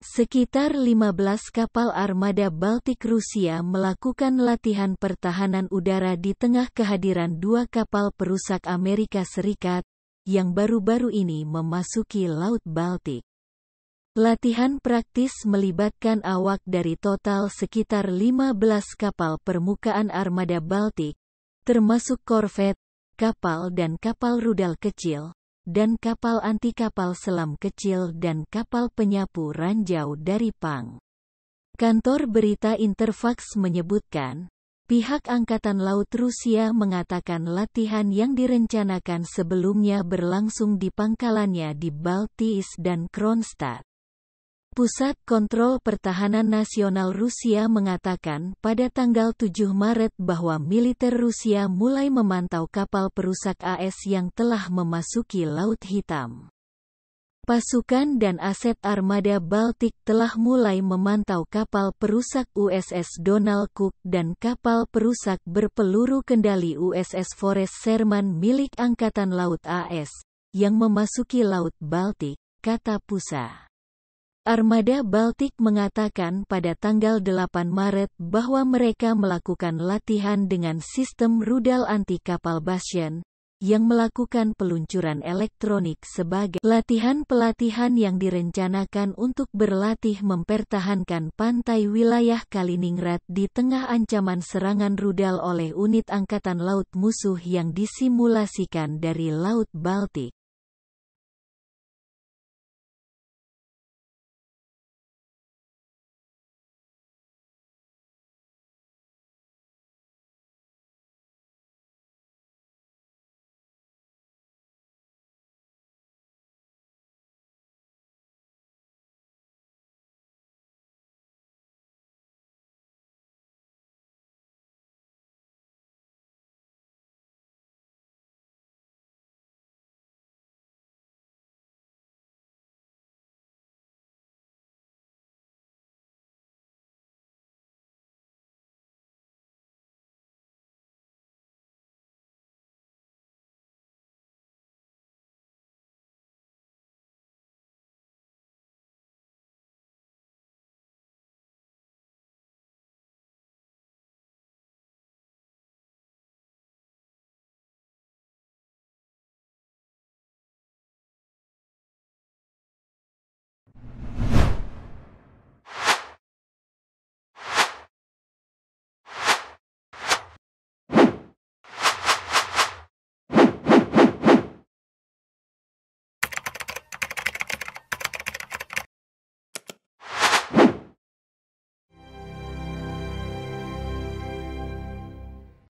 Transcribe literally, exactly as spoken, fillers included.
Sekitar lima belas kapal armada Baltik Rusia melakukan latihan pertahanan udara di tengah kehadiran dua kapal perusak Amerika Serikat, yang baru-baru ini memasuki Laut Baltik. Latihan praktis melibatkan awak dari total sekitar lima belas kapal permukaan armada Baltik, termasuk korvet, kapal dan kapal rudal kecil, dan kapal anti-kapal selam kecil dan kapal penyapu ranjau dari P A N G. Kantor berita Interfax menyebutkan, pihak Angkatan Laut Rusia mengatakan latihan yang direncanakan sebelumnya berlangsung di pangkalannya di Baltiysk dan Kronstadt. Pusat Kontrol Pertahanan Nasional Rusia mengatakan pada tanggal tujuh Maret bahwa militer Rusia mulai memantau kapal perusak A S yang telah memasuki Laut Hitam. Pasukan dan aset armada Baltik telah mulai memantau kapal perusak U S S Donald Cook dan kapal perusak berpeluru kendali U S S Forrest Sherman milik Angkatan Laut A S, yang memasuki Laut Baltik, kata P U S A. Armada Baltik mengatakan pada tanggal delapan Maret bahwa mereka melakukan latihan dengan sistem rudal anti-kapal Bastion, yang melakukan peluncuran elektronik sebagai latihan-pelatihan yang direncanakan untuk berlatih mempertahankan pantai wilayah Kaliningrad di tengah ancaman serangan rudal oleh unit angkatan laut musuh yang disimulasikan dari Laut Baltik.